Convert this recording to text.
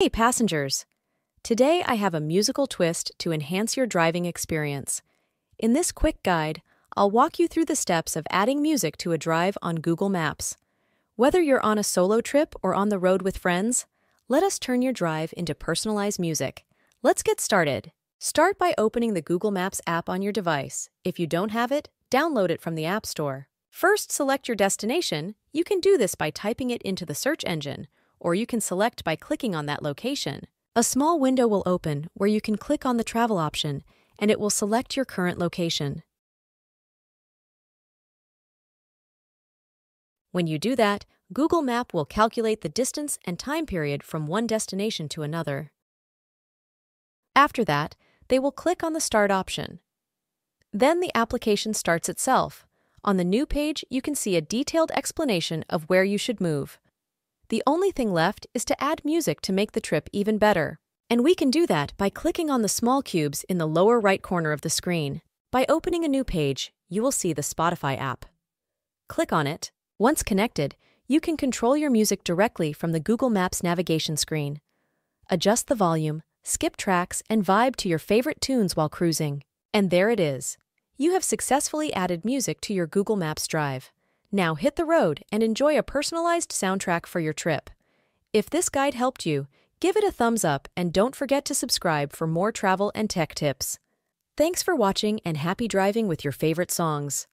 Hey passengers! Today I have a musical twist to enhance your driving experience. In this quick guide, I'll walk you through the steps of adding music to a drive on Google Maps. Whether you're on a solo trip or on the road with friends, let us turn your drive into personalized music. Let's get started. Start by opening the Google Maps app on your device. If you don't have it, download it from the App Store. First, select your destination. You can do this by typing it into the search engine, or you can select by clicking on that location. A small window will open where you can click on the travel option, and it will select your current location. When you do that, Google Maps will calculate the distance and time period from one destination to another. After that, they will click on the Start option. Then the application starts itself. On the new page, you can see a detailed explanation of where you should move. The only thing left is to add music to make the trip even better. And we can do that by clicking on the small cubes in the lower right corner of the screen. By opening a new page, you will see the Spotify app. Click on it. Once connected, you can control your music directly from the Google Maps navigation screen. Adjust the volume, skip tracks, and vibe to your favorite tunes while cruising. And there it is. You have successfully added music to your Google Maps drive. Now hit the road and enjoy a personalized soundtrack for your trip. If this guide helped you, give it a thumbs up and don't forget to subscribe for more travel and tech tips. Thanks for watching and happy driving with your favorite songs.